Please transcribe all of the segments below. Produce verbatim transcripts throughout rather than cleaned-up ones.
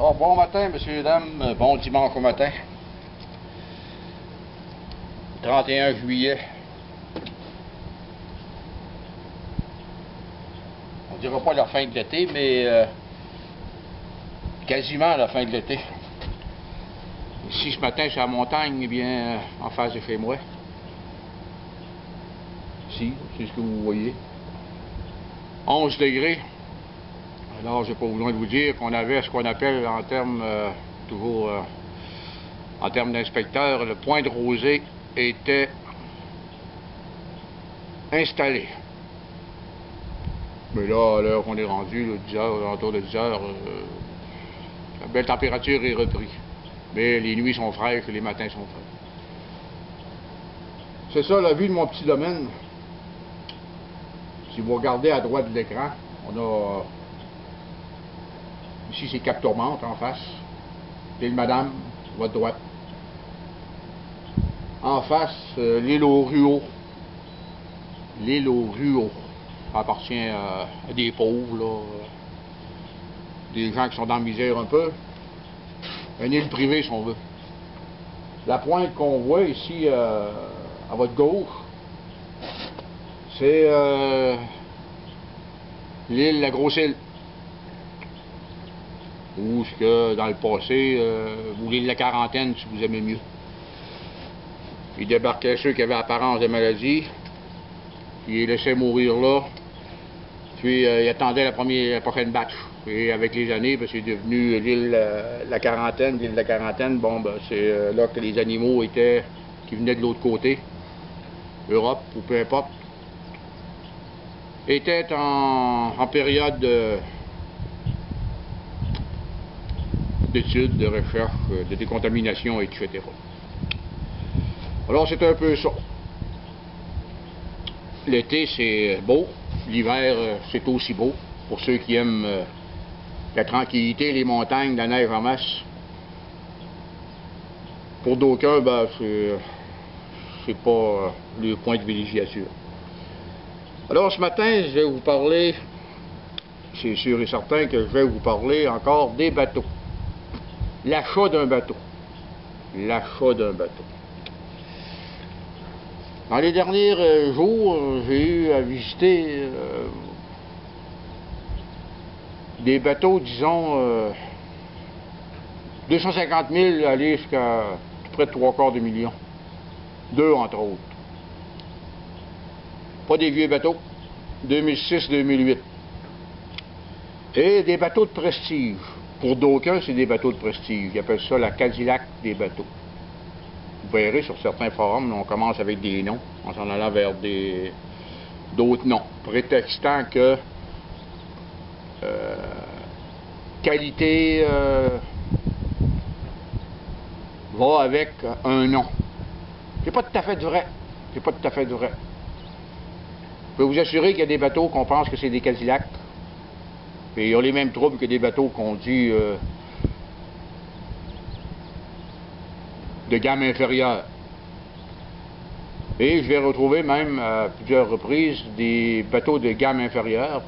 Bon, bon matin, messieurs, dames, bon dimanche au matin. trente et un juillet. On ne dira pas la fin de l'été, mais euh, quasiment la fin de l'été. Ici, ce matin, c'est à la montagne, eh bien, euh, en face de chez moi. Ici, c'est ce que vous voyez. onze degrés. Alors, j'ai pas besoin de vous dire qu'on avait ce qu'on appelle en termes euh, toujours euh, en termes d'inspecteur, le point de rosée était installé. Mais là, à l'heure qu'on est rendu, le dix heures, autour de dix heures, euh, la belle température est reprise. Mais les nuits sont fraîches, les matins sont frais. C'est ça la vue de mon petit domaine. Si vous regardez à droite de l'écran, on a. Ici, c'est Cap Tourmente en face. L'île Madame, votre droite. En face, euh, l'île aux Ruaux. L'île aux Ruaux. Ça appartient euh, à des pauvres, là. Des gens qui sont dans la misère un peu. Une île privée, si on veut. La pointe qu'on voit ici, euh, à votre gauche, c'est euh, l'île, la grosse île. Ou ce que dans le passé, euh, vous voulez de la quarantaine si vous aimez mieux. Ils débarquaient ceux qui avaient apparence de maladie, puis ils laissaient mourir là, puis euh, ils attendaient la, première, la prochaine batch. Et avec les années, ben, c'est devenu l'île euh, la quarantaine, l'île de la quarantaine, bon, ben, c'est euh, là que les animaux étaient, qui venaient de l'autre côté, Europe ou peu importe, étaient en, en période de... d'études, de recherche, de décontamination, et cetera. Alors, c'est un peu ça. L'été, c'est beau. L'hiver, c'est aussi beau. Pour ceux qui aiment euh, la tranquillité, les montagnes, la neige en masse. Pour d'aucuns, ben, c'est pas euh, le point de villégiature. Alors, ce matin, je vais vous parler, c'est sûr et certain que je vais vous parler encore des bateaux. L'achat d'un bateau. L'achat d'un bateau. Dans les derniers euh, jours, j'ai eu à visiter euh, des bateaux, disons, euh, deux cent cinquante mille, aller jusqu'à près de trois quarts de million. Deux, entre autres. Pas des vieux bateaux. deux mille six, deux mille huit. Et des bateaux de prestige. Pour d'aucuns, c'est des bateaux de prestige. Ils appellent ça la Cadillac des bateaux. Vous verrez sur certains forums, on commence avec des noms, en s'en allant vers des d'autres noms, prétextant que euh, qualité euh, va avec un nom. C'est pas tout à fait vrai. C'est pas tout à fait vrai. Je peux vous assurer qu'il y a des bateaux qu'on pense que c'est des Cadillacs. Et ils ont les mêmes troubles que des bateaux qu'on dit euh, de gamme inférieure. Et je vais retrouver même à plusieurs reprises des bateaux de gamme inférieure,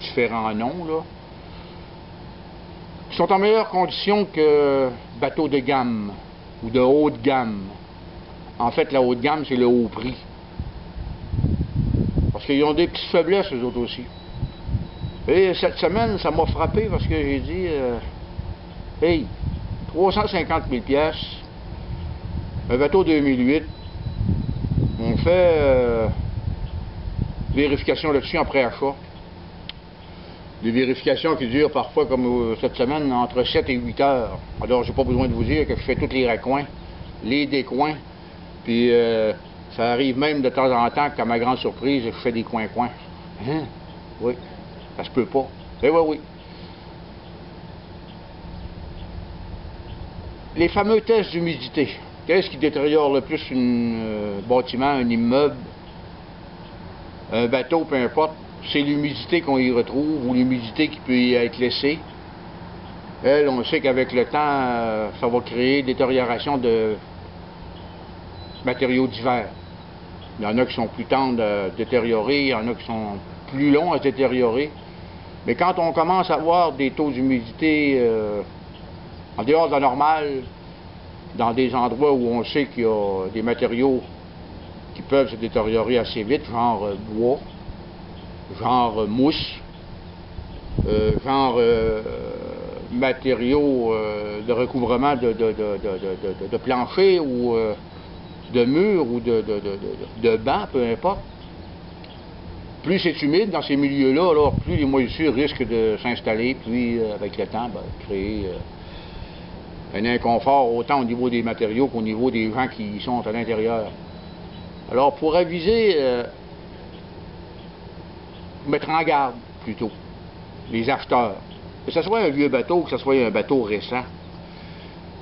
différents noms, là, qui sont en meilleure condition que bateaux de gamme ou de haute gamme. En fait, la haute gamme, c'est le haut prix. Parce qu'ils ont des petites faiblesses, eux autres aussi. Et cette semaine, ça m'a frappé parce que j'ai dit, euh, hey, trois cent cinquante mille piastres, un bateau deux mille huit, on fait euh, vérification là-dessus en pré-achat. Des vérifications qui durent parfois, comme euh, cette semaine, entre sept et huit heures. Alors, j'ai pas besoin de vous dire que je fais tous les recoins, les décoins, puis euh, ça arrive même de temps en temps qu'à ma grande surprise, je fais des coins-coins. Hein? Oui. Ça se peut pas. Eh oui, oui. Les fameux tests d'humidité. Qu'est-ce qui détériore le plus un euh, bâtiment, un immeuble, un bateau, peu importe? C'est l'humidité qu'on y retrouve ou l'humidité qui peut y être laissée. Elle, on sait qu'avec le temps, euh, ça va créer détérioration de matériaux divers. Il y en a qui sont plus tendres à détériorer, il y en a qui sont plus long à se détériorer. Mais quand on commence à avoir des taux d'humidité euh, En dehors de la normale, dans des endroits où on sait qu'il y a des matériaux qui peuvent se détériorer assez vite, genre euh, bois, genre euh, mousse, euh, genre euh, matériaux euh, de recouvrement de, de, de, de, de, de, de plancher ou euh, de murs ou de, de, de, de, de bancs, peu importe. Plus c'est humide dans ces milieux-là, alors plus les moisissures risquent de s'installer, puis euh, avec le temps, ben, créer euh, un inconfort autant au niveau des matériaux qu'au niveau des gens qui y sont à l'intérieur. Alors pour aviser, euh, mettre en garde plutôt les acheteurs, que ce soit un vieux bateau, que ce soit un bateau récent,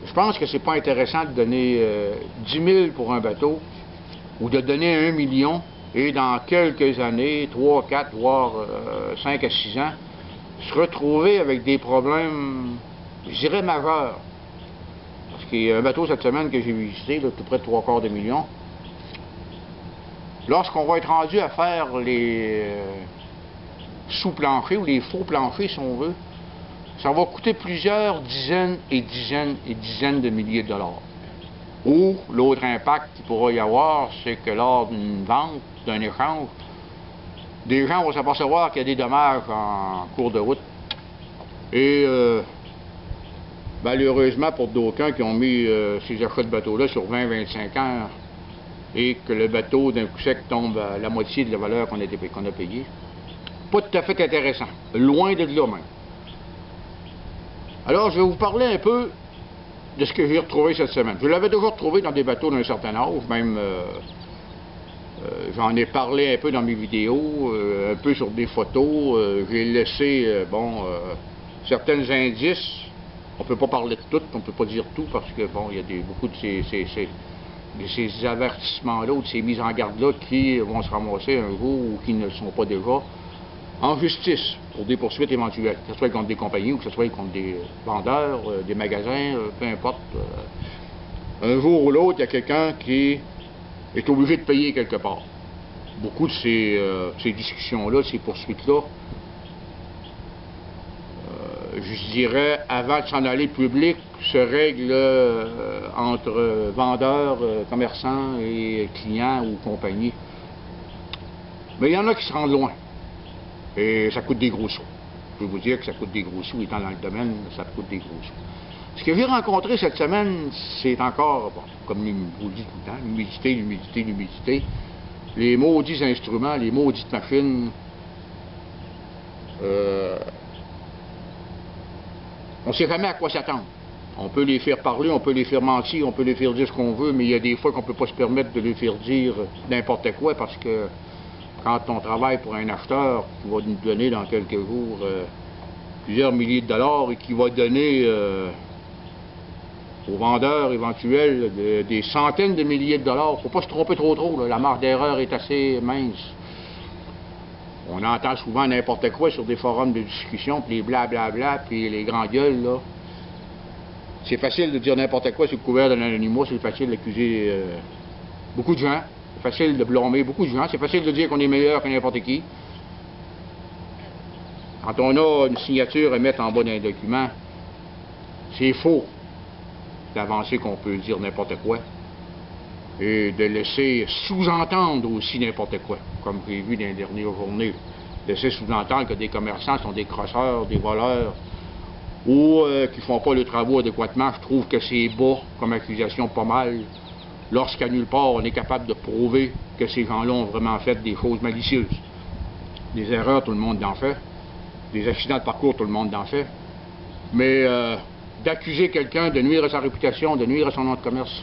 je pense que c'est pas intéressant de donner euh, dix mille pour un bateau ou de donner un million. Et dans quelques années, trois, quatre, voire euh, cinq à six ans, se retrouver avec des problèmes, je dirais, majeurs. Parce qu'il y a un bateau cette semaine que j'ai visité, là, tout près de trois quarts de million. Lorsqu'on va être rendu à faire les euh, sous-planchers ou les faux planchers, si on veut, ça va coûter plusieurs dizaines et dizaines et dizaines de milliers de dollars. Ou l'autre impact qu'il pourra y avoir, c'est que lors d'une vente, d'un échange, des gens vont s'apercevoir qu'il y a des dommages en cours de route. Et euh, malheureusement pour d'aucuns qui ont mis euh, ces achats de bateaux-là sur vingt à vingt-cinq ans et que le bateau d'un coup sec tombe à la moitié de la valeur qu'on a, qu'on a payée, pas tout à fait intéressant, loin de là même. Alors je vais vous parler un peu de ce que j'ai retrouvé cette semaine. Je l'avais déjà retrouvé dans des bateaux d'un certain âge, même euh, euh, j'en ai parlé un peu dans mes vidéos, euh, un peu sur des photos, euh, j'ai laissé, euh, bon, euh, certains indices. On ne peut pas parler de tout, on ne peut pas dire tout, parce que, bon, il y a des, beaucoup de ces, ces, ces, de ces avertissements-là, ou de ces mises en garde-là, qui vont se ramasser un jour, ou qui ne le sont pas déjà, en justice, pour des poursuites éventuelles, que ce soit contre des compagnies ou que ce soit contre des vendeurs, euh, des magasins, euh, peu importe. Euh, un jour ou l'autre, il y a quelqu'un qui est obligé de payer quelque part. Beaucoup de ces, euh, ces discussions-là, ces poursuites-là, euh, je dirais, avant de s'en aller public, se règlent euh, entre vendeurs, euh, commerçants et clients ou compagnies. Mais il y en a qui se rendent loin. Et ça coûte des gros sous. Je vais vous dire que ça coûte des gros sous, étant dans le domaine, ça coûte des gros sous. Ce que j'ai rencontré cette semaine, c'est encore, bon, comme je vous le dis tout le temps, l'humidité, l'humidité, l'humidité. Les maudits instruments, les maudites machines. Euh, on ne sait jamais à quoi s'attendre. On peut les faire parler, on peut les faire mentir, on peut les faire dire ce qu'on veut, mais il y a des fois qu'on ne peut pas se permettre de les faire dire n'importe quoi parce que. Quand on travaille pour un acheteur qui va nous donner dans quelques jours euh, plusieurs milliers de dollars et qui va donner euh, aux vendeurs éventuels de, des centaines de milliers de dollars, il ne faut pas se tromper trop trop, là. La marge d'erreur est assez mince. On entend souvent n'importe quoi sur des forums de discussion, puis les blablabla, puis les grands gueules, là. C'est facile de dire n'importe quoi, c'est couvert de l'anonymat, c'est facile d'accuser euh, beaucoup de gens. C'est facile de blâmer beaucoup de gens, c'est facile de dire qu'on est meilleur que n'importe qui. Quand on a une signature à mettre en bas d'un document, c'est faux d'avancer qu'on peut dire n'importe quoi et de laisser sous-entendre aussi n'importe quoi, comme j'ai vu dans les dernières journées. Laisser sous-entendre que des commerçants sont des crosseurs, des voleurs ou euh, qui ne font pas le travail adéquatement. Je trouve que c'est bas comme accusation, pas mal. Lorsqu'à nulle part, on est capable de prouver que ces gens-là ont vraiment fait des choses malicieuses. Des erreurs, tout le monde en fait. Des accidents de parcours, tout le monde en fait. Mais euh, d'accuser quelqu'un de nuire à sa réputation, de nuire à son nom de commerce,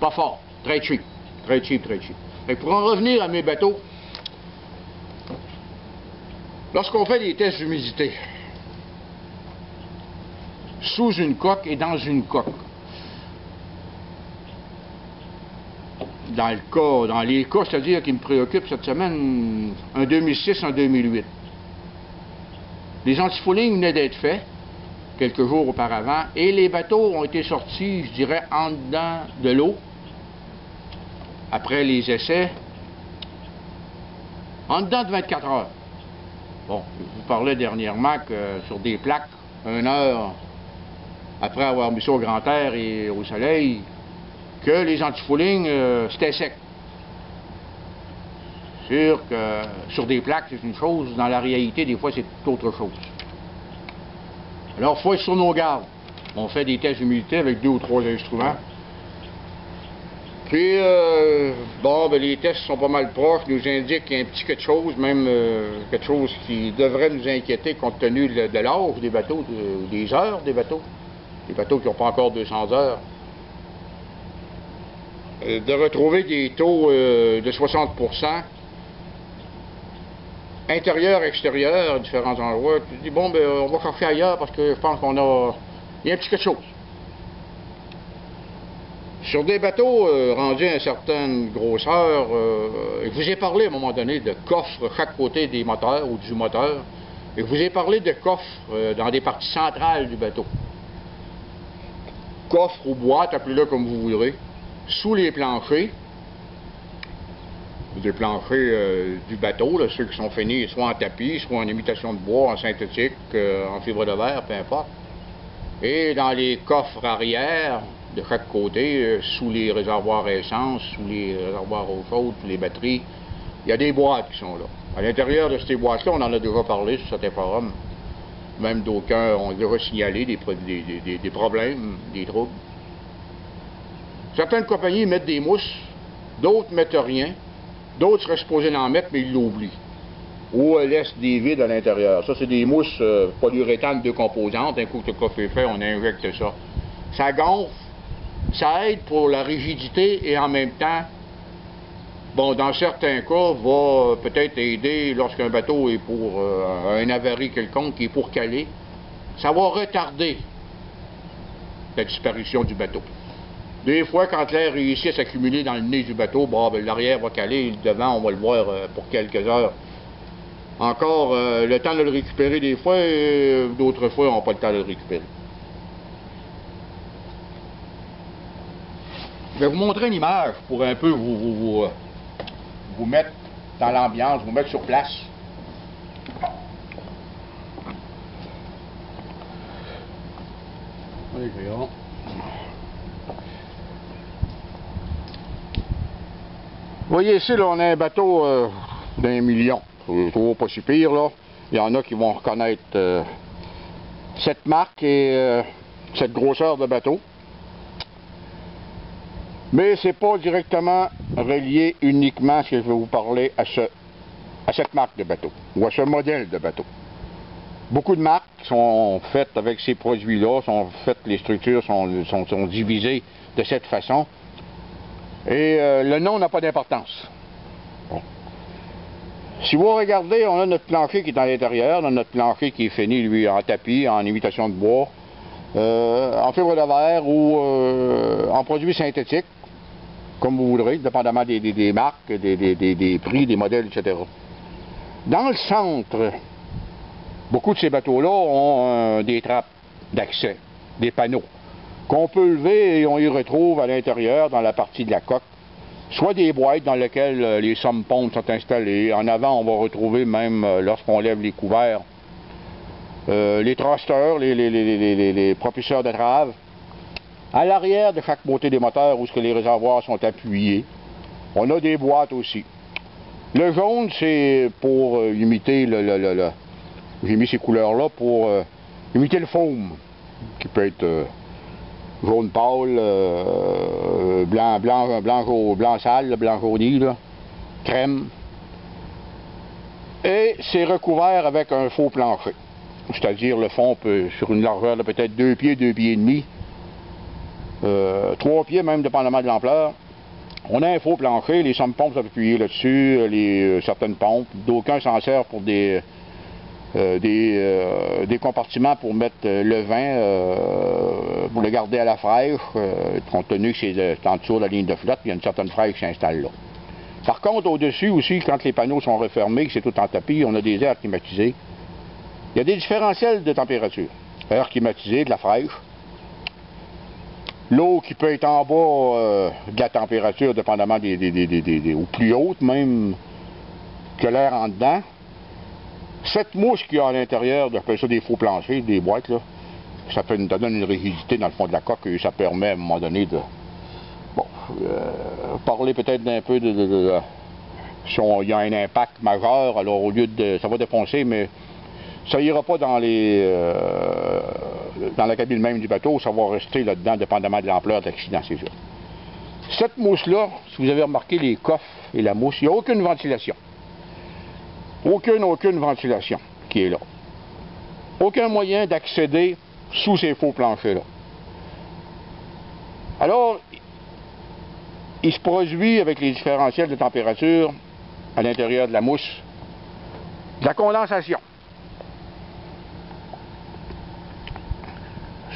pas fort. Très cheap. Très cheap, très cheap. Fait que pour en revenir à mes bateaux, lorsqu'on fait des tests d'humidité, sous une coque et dans une coque, dans le cas, dans les cas, c'est-à-dire qui me préoccupent cette semaine, en deux mille six, en deux mille huit. Les antifoulings venaient d'être faits, quelques jours auparavant, et les bateaux ont été sortis, je dirais, en dedans de l'eau, après les essais, en dedans de vingt-quatre heures. Bon, je vous parlais dernièrement que sur des plaques, une heure, après avoir mis ça au grand air et au soleil, que les antifoulings, euh, c'était sec. Sûr que euh, sur des plaques, c'est une chose, dans la réalité, des fois, c'est autre chose. Alors, il faut être sur nos gardes. On fait des tests d'humidité avec deux ou trois instruments. Puis, euh, bon, ben, les tests sont pas mal proches, nous indiquent qu'il y a un petit quelque chose, même euh, quelque chose qui devrait nous inquiéter compte tenu de, de l'âge des bateaux, de, des heures des bateaux. Des bateaux qui n'ont pas encore deux cents heures. Euh, de retrouver des taux euh, de soixante pour cent, intérieur, extérieur, à différents endroits. Tu te dis, bon, ben, on va chercher ailleurs parce que je pense qu'on a... Il y a un petit quelque chose. Sur des bateaux euh, rendus à une certaine grosseur, euh, je vous ai parlé à un moment donné de coffres à chaque côté des moteurs ou du moteur. Et je vous ai parlé de coffres euh, dans des parties centrales du bateau. Coffres ou boîtes, appelez-le comme vous voudrez, sous les planchers. Des planchers euh, du bateau, là, ceux qui sont finis soit en tapis, soit en imitation de bois, en synthétique, euh, en fibre de verre, peu importe. Et dans les coffres arrière, de chaque côté, euh, sous les réservoirs à essence, sous les réservoirs à eau chaude, sous les batteries, il y a des boîtes qui sont là. À l'intérieur de ces boîtes-là, on en a déjà parlé sur certains forums. Même d'aucuns ont déjà signalé des, des, des, des problèmes, des troubles. Certaines compagnies mettent des mousses, d'autres mettent rien. D'autres seraient supposés en mettre, mais ils l'oublient. Ou euh, laissent des vides à l'intérieur. Ça, c'est des mousses euh, polyuréthanes de composantes. Un coup que le coffre est fait, on injecte ça. Ça gonfle, ça aide pour la rigidité et en même temps, bon, dans certains cas, va euh, peut-être aider lorsqu'un bateau est pour euh, un avarie quelconque, qui est pour caler. Ça va retarder la disparition du bateau. Des fois, quand l'air réussit à s'accumuler dans le nez du bateau, bon, ben, l'arrière va caler, le devant, on va le voir euh, pour quelques heures. Encore, euh, le temps de le récupérer des fois, euh, d'autres fois, on n'a pas le temps de le récupérer. Je vais vous montrer une image pour un peu vous, vous, vous, vous mettre dans l'ambiance, vous mettre sur place. Allez, voyons. Vous voyez ici, là, on a un bateau euh, d'un million. Je trouve pas si pire, là. Il y en a qui vont reconnaître euh, cette marque et euh, cette grosseur de bateau. Mais c'est pas directement relié uniquement, si je vais vous parler, à, ce, à cette marque de bateau ou à ce modèle de bateau. Beaucoup de marques sont faites avec ces produits-là, sont faites, les structures sont, sont, sont divisées de cette façon. Et euh, le nom n'a pas d'importance. Bon. Si vous regardez, on a notre plancher qui est à l'intérieur, on a notre plancher qui est fini, lui, en tapis, en imitation de bois, euh, en fibre de verre ou euh, en produits synthétiques, comme vous voudrez, dépendamment des, des, des marques, des, des, des, des prix, des modèles, et cetera. Dans le centre, beaucoup de ces bateaux-là ont euh, des trappes d'accès, des panneaux, qu'on peut lever et on y retrouve à l'intérieur, dans la partie de la coque, soit des boîtes dans lesquelles euh, les sommes pompes sont installées. En avant, on va retrouver même, euh, lorsqu'on lève les couverts, euh, les thrusters, les, les, les, les, les, les propulseurs de trave. À l'arrière de chaque côté des moteurs, où ce que les réservoirs sont appuyés, on a des boîtes aussi. Le jaune, c'est pour euh, imiter le... le, le, le j'ai mis ces couleurs-là pour euh, imiter le foam, qui peut être... Euh, jaune pâle, euh, blanc, blanc, blanc, blanc sale, blanc jauni, là, crème. Et c'est recouvert avec un faux plancher. C'est-à-dire le fond peut, sur une largeur de peut-être deux pieds, deux pieds et demi, euh, trois pieds même, dépendamment de l'ampleur. On a un faux plancher, les sommes pompes sont appuyées là-dessus, les certaines pompes. D'aucuns s'en servent pour des... Euh, des, euh, des compartiments pour mettre euh, le vin, euh, pour le garder à la fraîche, euh, compte tenu que c'est euh, en dessous de la ligne de flotte, il y a une certaine fraîche qui s'installe là. Par contre, au-dessus aussi, quand les panneaux sont refermés, que c'est tout en tapis, on a des airs climatisés. Il y a des différentiels de température. Air climatisé, de la fraîche. L'eau qui peut être en bas euh, de la température, dépendamment des... des, des, des, des, des ou plus haute même que l'air en dedans. Cette mousse qu'il y a à l'intérieur, j'appelle ça des faux planchers, des boîtes, là, ça, fait une, ça donne une rigidité dans le fond de la coque et ça permet à un moment donné de... Bon, euh, parler peut-être d'un peu de... de, de si on, il y a un impact majeur, alors au lieu de... ça va défoncer, mais ça ira pas dans les... Euh, dans la cabine même du bateau, ça va rester là-dedans, dépendamment de l'ampleur de l'accident, c'est sûr. Cette mousse-là, si vous avez remarqué les coffres et la mousse, il n'y a aucune ventilation. Aucune, aucune ventilation qui est là. Aucun moyen d'accéder sous ces faux planchers-là. Alors, il se produit avec les différentiels de température à l'intérieur de la mousse, de la condensation.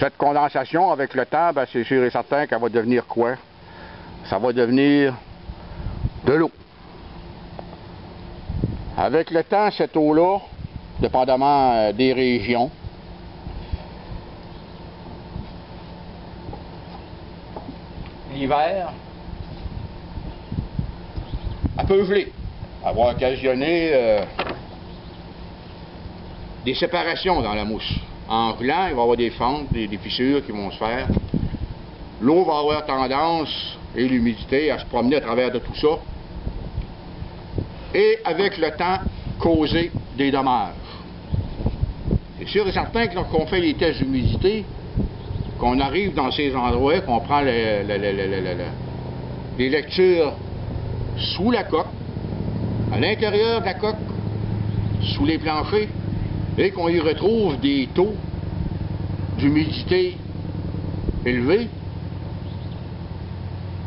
Cette condensation, avec le temps, ben, c'est sûr et certain qu'elle va devenir quoi? Ça va devenir de l'eau. Avec le temps, cette eau-là, dépendamment des régions, l'hiver, elle peut geler, avoir occasionné euh, des séparations dans la mousse. En gelant, il va y avoir des fentes, des, des fissures qui vont se faire. L'eau va avoir tendance, et l'humidité, à se promener à travers de tout ça. Et avec le temps, causer des dommages. C'est sûr et certain que lorsqu'on fait les tests d'humidité, qu'on arrive dans ces endroits, qu'on prend les, les, les, les, les, les lectures sous la coque, à l'intérieur de la coque, sous les planchers, et qu'on y retrouve des taux d'humidité élevés,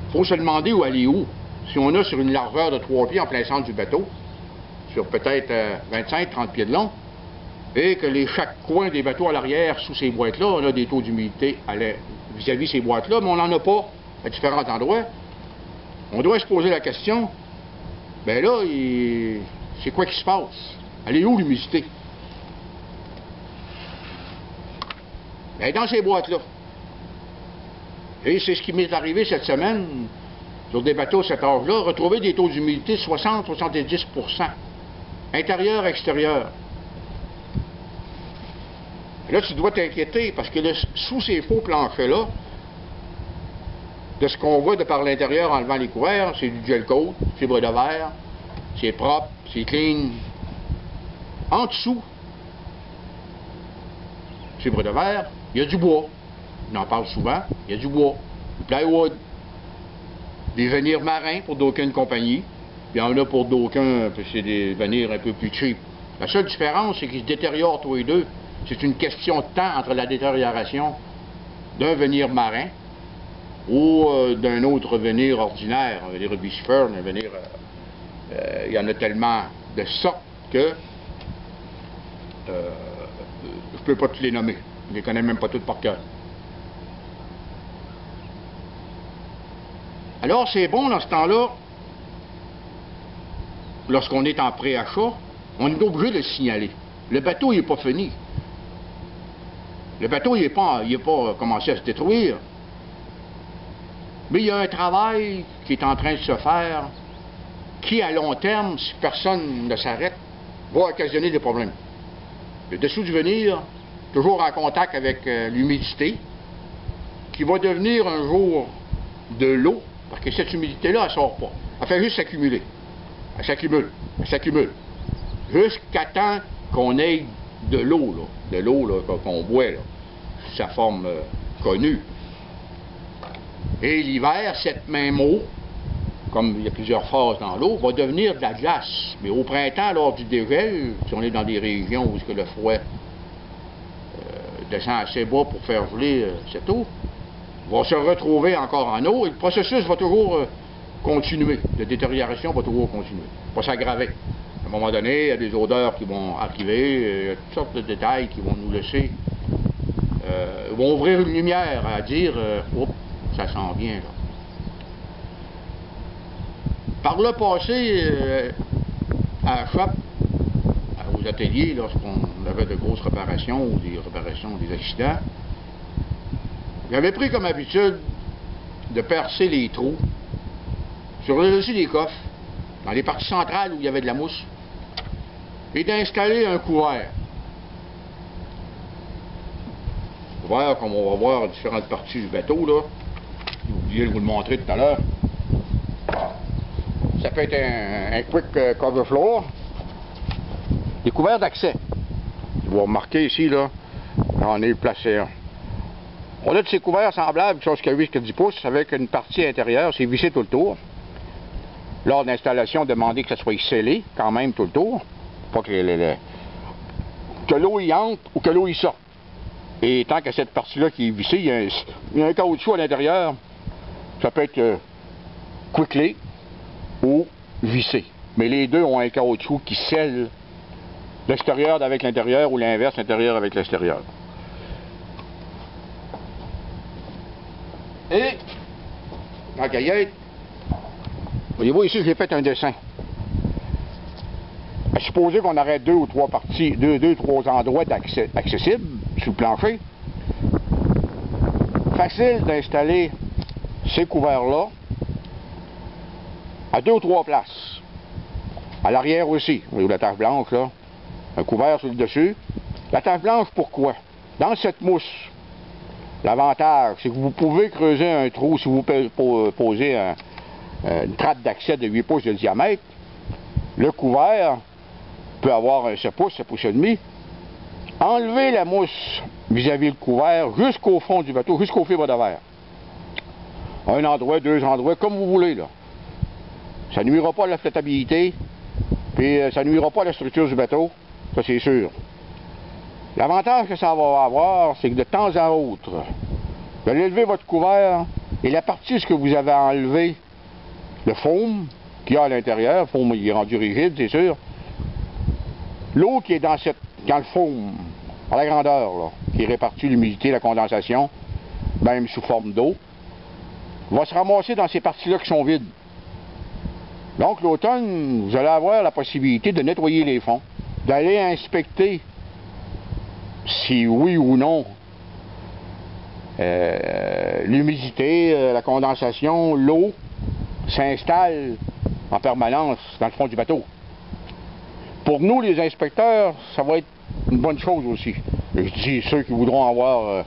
il faut se demander où aller où. Si on a sur une largeur de trois pieds en plein centre du bateau, sur peut-être euh, vingt-cinq à trente pieds de long, et que les, chaque coin des bateaux à l'arrière, sous ces boîtes-là, on a des taux d'humidité vis-à-vis ces boîtes-là, mais on n'en a pas à différents endroits, on doit se poser la question, bien là, il... c'est quoi qui se passe? Elle est où l'humidité? Bien, dans ces boîtes-là. Et c'est ce qui m'est arrivé cette semaine, sur des bateaux à cet âge-là, retrouver des taux d'humidité de soixante à soixante-dix pour cent, intérieur-extérieur. Là, tu dois t'inquiéter, parce que le, sous ces faux planchers-là, de ce qu'on voit de par l'intérieur en levant les couverts, c'est du gel coat, fibre de verre, c'est propre, c'est clean. En dessous, fibre de verre, il y a du bois. On en parle souvent, il y a du bois, du plywood, des venirs marins pour d'aucune compagnie, puis il y en a pour d'aucun, c'est des venirs un peu plus cheap. La seule différence, c'est qu'ils se détériorent tous les deux. C'est une question de temps entre la détérioration d'un venir marin ou euh, d'un autre venir ordinaire, un venir rubicifère, un venir... Euh, euh, il y en a tellement de sortes que... Euh, je ne peux pas tous les nommer, je ne les connais même pas toutes par cœur. Alors, c'est bon, dans ce temps-là, lorsqu'on est en pré-achat, on est obligé de le signaler. Le bateau, il n'est pas fini. Le bateau, il n'est pas, pas commencé à se détruire. Mais il y a un travail qui est en train de se faire, qui, à long terme, si personne ne s'arrête, va occasionner des problèmes. Le dessous du venir, toujours en contact avec euh, l'humidité, qui va devenir un jour de l'eau, parce que cette humidité-là, elle ne sort pas. Elle fait juste s'accumuler. Elle s'accumule. Elle s'accumule. Jusqu'à temps qu'on ait de l'eau, là. De l'eau qu'on boit, là. Sa forme euh, connue. Et l'hiver, cette même eau, comme il y a plusieurs phases dans l'eau, va devenir de la glace. Mais au printemps, lors du dégel, si on est dans des régions où que le froid euh, descend assez bas pour faire geler euh, cette eau, va se retrouver encore en eau, et le processus va toujours euh, continuer, la détérioration va toujours continuer, va s'aggraver. À un moment donné, il y a des odeurs qui vont arriver, il y a toutes sortes de détails qui vont nous laisser, euh, vont ouvrir une lumière à dire, euh, oups, ça s'en vient là. Par le passé, euh, à la shop, aux ateliers, lorsqu'on avait de grosses réparations ou des réparations des accidents, j'avais pris comme habitude de percer les trous sur le dessus des coffres, dans les parties centrales où il y avait de la mousse, et d'installer un couvert. couvert, comme on va voir différentes parties du bateau, là. J'ai oublié de vous le montrer tout à l'heure. Ça peut être un, un quick cover floor. Des couverts d'accès. Vous remarquez ici, là, j'en ai placé un. On a de ces couverts semblables, chose qui a huit à dix pouces, avec une partie intérieure, c'est vissé tout le tour. Lors d'installation, demandez que ça soit scellé, quand même, tout le tour. Pas que l'eau y entre ou que l'eau y sorte. Et tant que cette partie-là qui est vissée, il y a un, il y a un caoutchouc à l'intérieur. Ça peut être euh, couclé ou vissé. Mais les deux ont un caoutchouc qui scelle l'extérieur avec l'intérieur ou l'inverse, l'intérieur avec l'extérieur. Et, en caillette, voyez-vous ici, j'ai fait un dessin. À supposer qu'on aurait deux ou trois parties, deux, deux, trois endroits d'accès accessibles sous le plancher. Facile d'installer ces couverts-là à deux ou trois places. À l'arrière aussi, vous voyez la tache blanche là. Un couvert sur le dessus. La tache blanche, pourquoi? Dans cette mousse, l'avantage, c'est que vous pouvez creuser un trou si vous posez un, une trappe d'accès de huit pouces de diamètre. Le couvert peut avoir un sept pouces, sept pouces et demi. Enlevez la mousse vis-à-vis le couvert jusqu'au fond du bateau, jusqu'aux fibres de verre. Un endroit, deux endroits, comme vous voulez, là. Ça ne nuira pas à la flottabilité, puis ça ne nuira pas à la structure du bateau. Ça, c'est sûr. L'avantage que ça va avoir, c'est que de temps à autre, vous allez lever votre couvert et la partie ce que vous avez enlevé, le foam qu'il y a à l'intérieur, le foam il est rendu rigide, c'est sûr. L'eau qui est dans, cette, dans le foam, à la grandeur, là, qui répartit l'humidité, la condensation, même sous forme d'eau, va se ramasser dans ces parties-là qui sont vides. Donc, l'automne, vous allez avoir la possibilité de nettoyer les fonds, d'aller inspecter si oui ou non euh, l'humidité, euh, la condensation, l'eau s'installe en permanence dans le fond du bateau. Pour nous, les inspecteurs, ça va être une bonne chose aussi. Je dis ceux qui voudront avoir euh,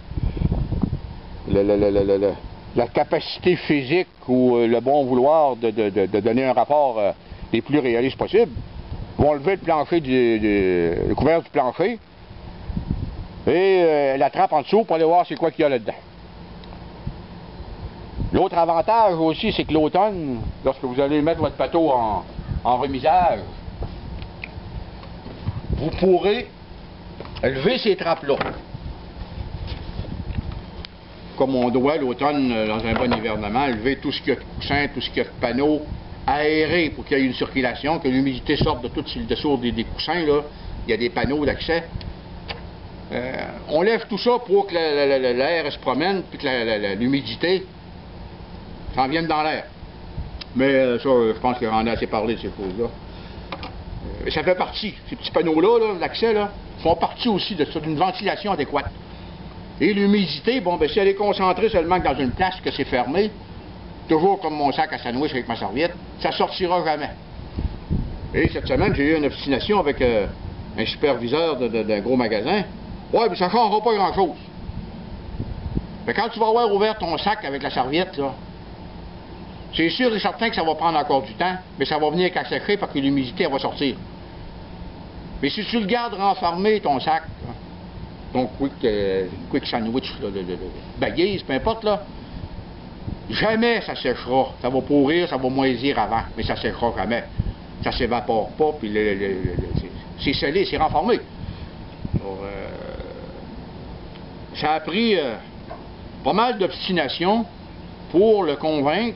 le, le, le, le, le, la capacité physique ou euh, le bon vouloir de, de, de, de donner un rapport euh, les plus réalistes possible, vont lever le plancher du, du, le couvert du plancher et euh, la trappe en dessous pour aller voir c'est quoi qu'il y a là-dedans. L'autre avantage aussi, c'est que l'automne, lorsque vous allez mettre votre bateau en, en remisage, vous pourrez lever ces trappes-là. Comme on doit l'automne, dans un bon hivernement, lever tout ce qu'il y a de coussin, tout ce qu'il y a de panneaux, aérer pour qu'il y ait une circulation, que l'humidité sorte de tout le dessous des, des coussins, là. Il y a des panneaux d'accès. Euh, on lève tout ça pour que l'air se promène, puis que l'humidité s'en vienne dans l'air. Mais euh, ça, euh, je pense qu'il en a assez parlé de ces choses-là. Euh, ça fait partie. Ces petits panneaux-là, l'accès, là, font partie aussi de ça, d'une ventilation adéquate. Et l'humidité, bon, ben si elle est concentrée seulement dans une place que c'est fermé, toujours comme mon sac à sandwich avec ma serviette, ça sortira jamais. Et cette semaine, j'ai eu une obstination avec euh, un superviseur d'un gros magasin. Ouais, mais ça ne changera pas grand-chose. Mais quand tu vas avoir ouvert ton sac avec la serviette, là, c'est sûr et certain que ça va prendre encore du temps, mais ça va venir qu'assécher parce que l'humidité va sortir. Mais si tu le gardes renfermé, ton sac, là, ton quick, euh, quick sandwich, là, de, de, de baguise, peu importe, là, jamais ça séchera. Ça va pourrir, ça va moisir avant, mais ça séchera jamais. Ça ne s'évapore pas, puis c'est scellé, c'est renformé. Alors, euh, ça a pris euh, pas mal d'obstination pour le convaincre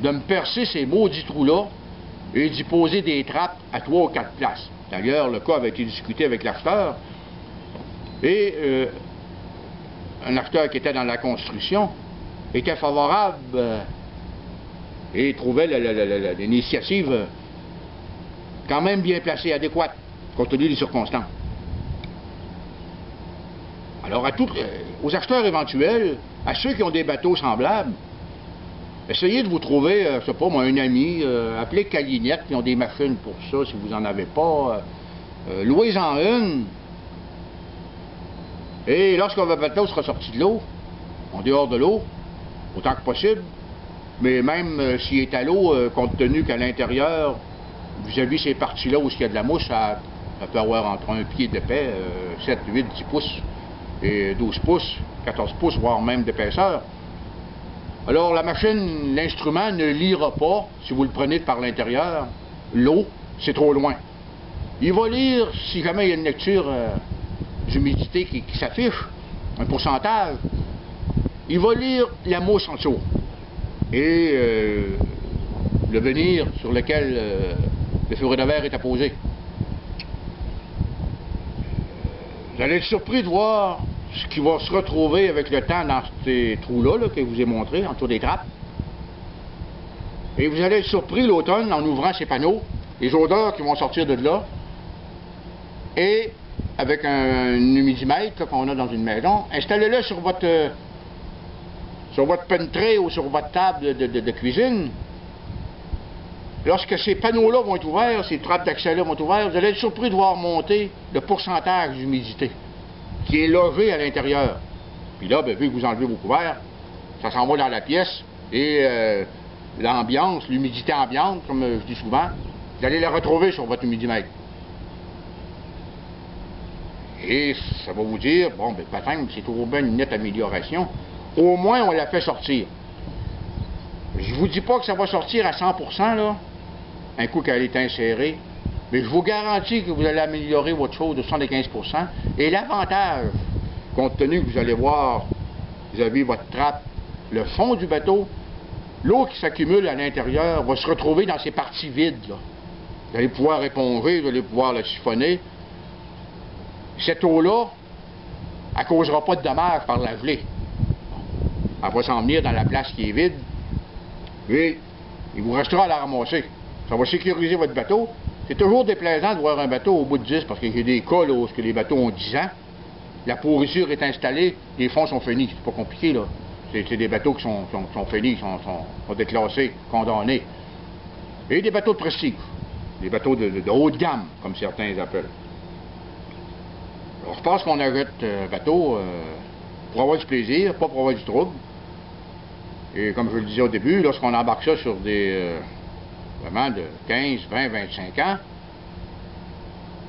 de me percer ces maudits trous-là et d'y poser des trappes à trois ou quatre places. D'ailleurs, le cas avait été discuté avec l'acheteur et euh, un acheteur qui était dans la construction était favorable euh, et trouvait l'initiative quand même bien placée, adéquate, compte tenu des circonstances. Alors, à tout, euh, aux acheteurs éventuels, à ceux qui ont des bateaux semblables, essayez de vous trouver, euh, je sais pas moi, un ami, euh, appelez Calinette, qui ont des machines pour ça, si vous n'en avez pas, euh, euh, louez-en une, Et lorsqu'on va bateau, on sera sorti de l'eau, en dehors de l'eau, autant que possible. Mais même euh, s'il est à l'eau, euh, compte tenu qu'à l'intérieur, vis-à-vis ces parties-là où il y a de la mousse, ça, ça peut avoir entre un pied d'épais, euh, sept, huit, dix pouces, et douze pouces, quatorze pouces, voire même d'épaisseur. Alors la machine, l'instrument ne lira pas, si vous le prenez par l'intérieur, l'eau, c'est trop loin. Il va lire, si jamais il y a une lecture euh, d'humidité qui, qui s'affiche, un pourcentage, il va lire la mousse en dessous. Et euh, le venir sur lequel euh, le furet de verre est apposé. Vous allez être surpris de voir ce qui va se retrouver avec le temps dans ces trous-là là, que je vous ai montrés, en dessous des trappes. Et vous allez être surpris l'automne en ouvrant ces panneaux, les odeurs qui vont sortir de là. Et avec un humidimètre qu'on a dans une maison, installez-le sur votre... Euh, sur votre pentrée ou sur votre table de, de, de cuisine. Lorsque ces panneaux-là vont être ouverts, ces trappes d'accès-là vont être ouvertes, vous allez être surpris de voir monter le pourcentage d'humidité qui est logé à l'intérieur. Puis là, bien, vu que vous enlevez vos couverts, ça s'en va dans la pièce et euh, l'ambiance, l'humidité ambiante, comme je dis souvent, vous allez la retrouver sur votre humidimètre. Et ça va vous dire, bon, bien, peut-être que c'est toujours bien une nette amélioration. Au moins, on l'a fait sortir. Je ne vous dis pas que ça va sortir à cent pour cent, là, un coup qu'elle est insérée, mais je vous garantis que vous allez améliorer votre chose de soixante-quinze pour cent. Et l'avantage, compte tenu que vous allez voir, vous avez votre trappe, le fond du bateau, l'eau qui s'accumule à l'intérieur va se retrouver dans ces parties vides, là. Vous allez pouvoir éponger, vous allez pouvoir la siphonner. Cette eau-là, elle ne causera pas de dommages par la gelée. Elle va s'en venir dans la place qui est vide, et il vous restera à la ramasser. Ça va sécuriser votre bateau. C'est toujours déplaisant de voir un bateau au bout de dix, parce que j'ai des cas là, où les bateaux ont dix ans. La pourrissure est installée, les fonds sont finis. C'est pas compliqué, là. C'est des bateaux qui sont, sont, sont finis, sont, sont, sont déclassés, condamnés. Et des bateaux de prestige, des bateaux de, de, de haut de gamme, comme certains les appellent. Alors, je pense qu'on achète un bateau euh, pour avoir du plaisir, pas pour avoir du trouble. Et comme je le disais au début, lorsqu'on embarque ça sur des... Euh, vraiment de quinze, vingt, vingt-cinq ans,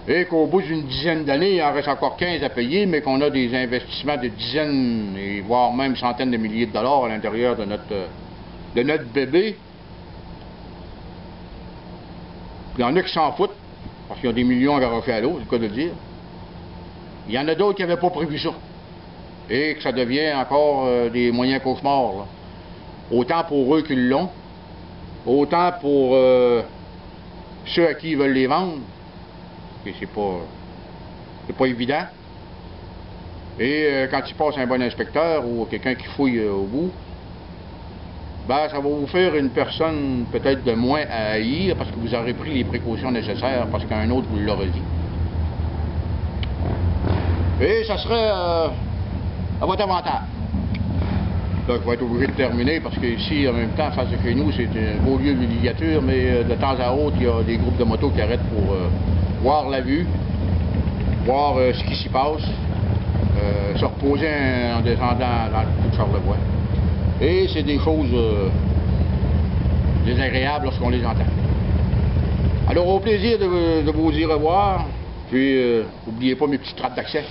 et qu'au bout d'une dizaine d'années, il en reste encore quinze à payer, mais qu'on a des investissements de dizaines, et voire même centaines de milliers de dollars à l'intérieur de notre, de notre bébé. Il y en a qui s'en foutent, parce qu'ils ont des millions à garrocher à l'eau, c'est le cas de le dire. Il y en a d'autres qui n'avaient pas prévu ça, et que ça devient encore euh, des moyens cauchemars, là. Autant pour eux qu'ils l'ont, autant pour euh, ceux à qui ils veulent les vendre, et c'est pas, c'est pas évident. Et euh, quand il passe un bon inspecteur ou quelqu'un qui fouille euh, au bout, ben ça va vous faire une personne peut-être de moins à haïr parce que vous aurez pris les précautions nécessaires parce qu'un autre vous l'aura dit. Et ça serait euh, à votre avantage. Là, je vais être obligé de terminer parce qu'ici, en même temps, face à chez nous, c'est un beau lieu de villégiature, mais de temps à autre, il y a des groupes de motos qui arrêtent pour euh, voir la vue, voir euh, ce qui s'y passe, euh, se reposer en descendant dans le bout de Charlevoix. Et c'est des choses euh, désagréables lorsqu'on les entend. Alors, au plaisir de, de vous y revoir, puis euh, n'oubliez pas mes petites trappes d'accès.